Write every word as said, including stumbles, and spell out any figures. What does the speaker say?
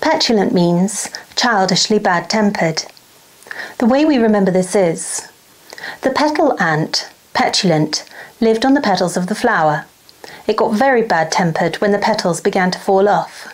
Petulant means childishly bad-tempered. The way we remember this is, the petal ant, Petulant, lived on the petals of the flower. It got very bad-tempered when the petals began to fall off.